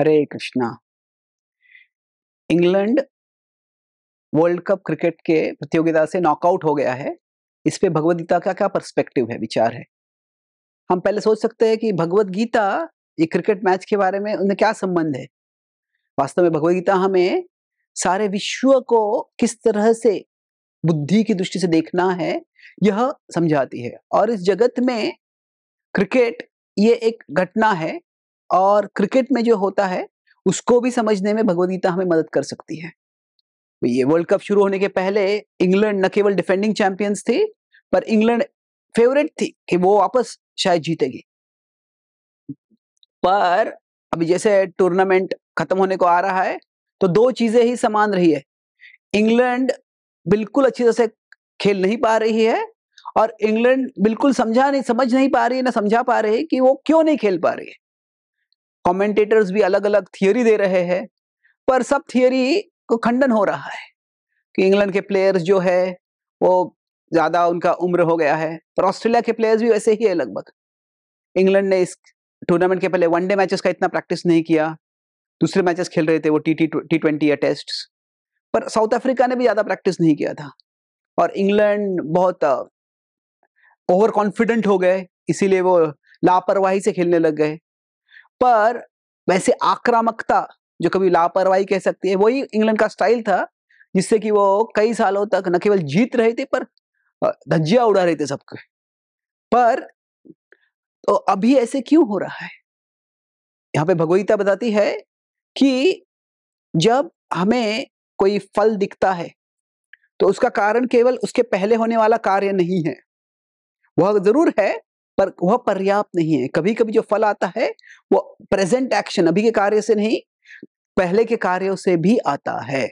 हरे Krishna. England world cup cricket के प्रतियोगिता से नॉकआउट हो गया है, इस पे भगवद्गीता का क्या पर्सपेक्टिव है, विचार है। हम पहले सोच सकते हैं कि भगवद्गीता ये क्रिकेट मैच के बारे में उन्हें क्या संबंध है। वास्तव में भगवद्गीता हमें सारे विश्व को किस तरह से बुद्धि की दृष्टि से देखना है यह समझाती है। और इस जगत में क्रिकेट ये एक घटना है और क्रिकेट में जो होता है उसको भी समझने में भगवद्गीता हमें मदद कर सकती है। ये वर्ल्ड कप शुरू होने के पहले इंग्लैंड न केवल डिफेंडिंग चैंपियंस थी, पर इंग्लैंड फेवरेट थी कि वो वापस शायद जीतेगी। पर अभी जैसे टूर्नामेंट खत्म होने को आ रहा है तो दो चीजें ही समान रही है। इंग्लैंड बिल्कुल अच्छी तरह से खेल नहीं पा रही है और इंग्लैंड बिल्कुल समझ नहीं पा रही है कि वो क्यों नहीं खेल पा रही है। कमेंटेटर्स भी अलग अलग थियोरी दे रहे हैं, पर सब थियोरी को खंडन हो रहा है कि इंग्लैंड के प्लेयर्स जो है वो ज्यादा उनका उम्र हो गया है। पर ऑस्ट्रेलिया के प्लेयर्स भी वैसे ही है लगभग। इंग्लैंड ने इस टूर्नामेंट के पहले वनडे मैचेस का इतना प्रैक्टिस नहीं किया, दूसरे मैचेस खेल रहे थे वो T20 या टेस्ट। पर साउथ अफ्रीका ने भी ज्यादा प्रैक्टिस नहीं किया था और इंग्लैंड बहुत ओवर कॉन्फिडेंट हो गए, इसीलिए वो लापरवाही से खेलने लग गए। पर वैसे आक्रामकता जो कभी लापरवाही कह सकती है वही इंग्लैंड का स्टाइल था, जिससे कि वो कई सालों तक न केवल जीत रहे थे पर धज्जियां उड़ा रहे थे सबके। पर तो अभी ऐसे क्यों हो रहा है? यहाँ पे भगवद्गीता बताती है कि जब हमें कोई फल दिखता है तो उसका कारण केवल उसके पहले होने वाला कार्य नहीं है, वह जरूर है पर वह पर्याप्त नहीं है। कभी कभी जो फल आता है वो प्रेजेंट एक्शन, अभी के कार्य से नहीं पहले के कार्यों से भी आता है।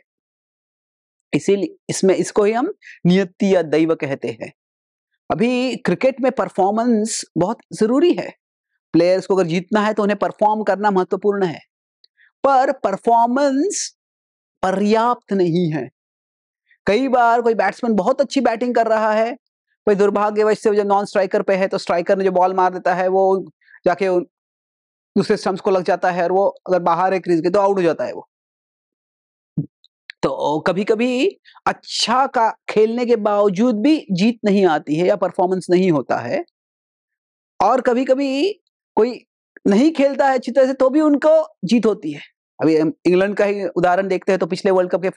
इसीलिए इसमें इसको ही हम नियति या दैव कहते हैं। अभी क्रिकेट में परफॉर्मेंस बहुत जरूरी है, प्लेयर्स को अगर जीतना है तो उन्हें परफॉर्म करना महत्वपूर्ण है, पर परफॉर्मेंस पर्याप्त नहीं है। कई बार कोई बैट्समैन बहुत अच्छी बैटिंग कर रहा है, कोई दुर्भाग्यवश से जब नॉन स्ट्राइकर पे है तो स्ट्राइकर ने जो बॉल मार देता है वो जाके दूसरे स्टंप्स को लग जाता है और वो अगर बाहर है क्रीज के तो आउट हो जाता है वो। तो कभी कभी अच्छा का खेलने के बावजूद भी जीत नहीं आती है या परफॉर्मेंस नहीं होता है। और कभी कभी कोई नहीं खेलता है अच्छी तरह से तो भी उनको जीत होती है। अभी इंग्लैंड का ही उदाहरण देखते हैं तो पिछले वर्ल्ड कप के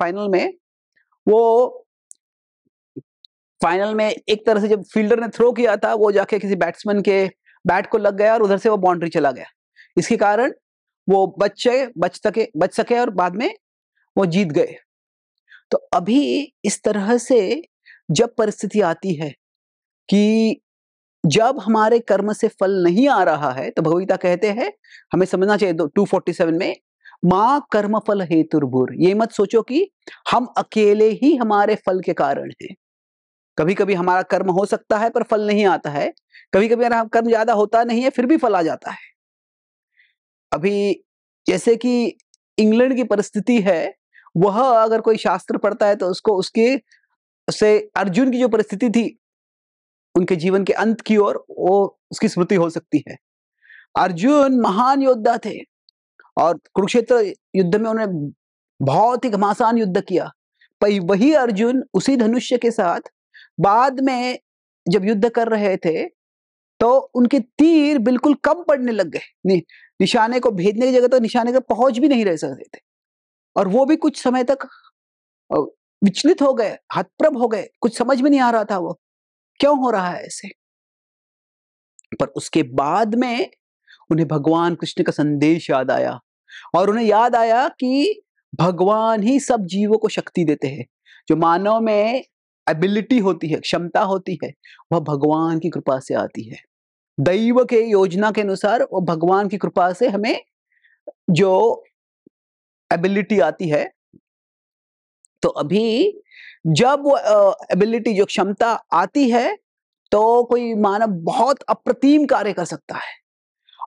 फाइनल में एक तरह से जब फील्डर ने थ्रो किया था वो जाके किसी बैट्समैन के बैट को लग गया और उधर से वो बाउंड्री चला गया। इसके कारण वो बच सके और बाद में वो जीत गए। तो अभी इस तरह से जब परिस्थिति आती है कि जब हमारे कर्म से फल नहीं आ रहा है तो भगवद्गीता कहते हैं हमें समझना चाहिए 247 में, मां कर्म फल हेतुर्भुर। ये मत सोचो कि हम अकेले ही हमारे फल के कारण हैं। कभी कभी हमारा कर्म हो सकता है पर फल नहीं आता है, कभी कभी हमारा कर्म ज्यादा होता नहीं है फिर भी फल आ जाता है। अभी जैसे कि इंग्लैंड की परिस्थिति है, वह अगर कोई शास्त्र पढ़ता है तो उसको उससे अर्जुन की जो परिस्थिति थी उनके जीवन के अंत की ओर वो उसकी स्मृति हो सकती है। अर्जुन महान योद्धा थे और कुरुक्षेत्र युद्ध में उन्होंने बहुत ही घमासान युद्ध किया, पर वही अर्जुन उसी धनुष्य के साथ बाद में जब युद्ध कर रहे थे तो उनके तीर बिल्कुल कम पड़ने लग गए, निशाने को भेजने की जगह तो निशाने का पहुंच भी नहीं रह सकते थे और वो भी कुछ समय तक विचलित हो गए, हतप्रभ हो गए, कुछ समझ में नहीं आ रहा था वो क्यों हो रहा है ऐसे। पर उसके बाद में उन्हें भगवान कृष्ण का संदेश याद आया और उन्हें याद आया कि भगवान ही सब जीवों को शक्ति देते हैं। जो मानव में एबिलिटी होती है, क्षमता होती है, वह भगवान की कृपा से आती है। दैव के योजना के अनुसार वो भगवान की कृपा से हमें जो एबिलिटी आती है, तो अभी जब वो एबिलिटी जो क्षमता आती है तो कोई मानव बहुत अप्रतिम कार्य कर सकता है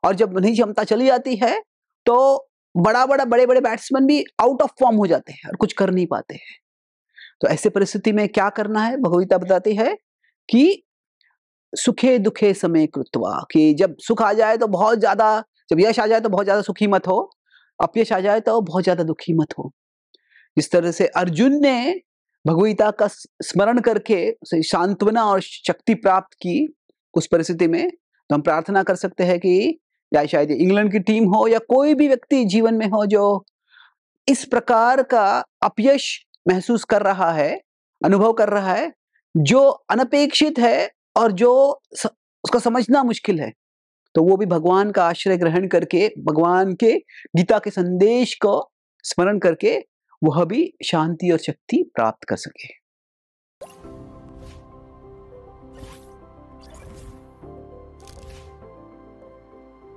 और जब नहीं क्षमता चली जाती है तो बड़े बड़े बैट्समैन भी आउट ऑफ फॉर्म हो जाते हैं और कुछ कर नहीं पाते हैं। तो ऐसे परिस्थिति में क्या करना है? भगवद्गीता बताती है कि सुखे दुखे समय कृत्वा, कि जब सुख आ जाए तो बहुत ज्यादा, जब यश आ जाए तो बहुत ज्यादा सुखी मत हो, अपयश आ जाए तो बहुत ज्यादा दुखी मत हो। जिस तरह से अर्जुन ने भगवद्गीता का स्मरण करके उसे सांत्वना और शक्ति प्राप्त की, उस परिस्थिति में तो हम प्रार्थना कर सकते हैं कि या शायद इंग्लैंड की टीम हो या कोई भी व्यक्ति जीवन में हो जो इस प्रकार का अपयश महसूस कर रहा है, अनुभव कर रहा है, जो अनपेक्षित है और जो उसका समझना मुश्किल है, तो वो भी भगवान का आश्रय ग्रहण करके, भगवान के गीता के संदेश को स्मरण करके वह भी शांति और शक्ति प्राप्त कर सके।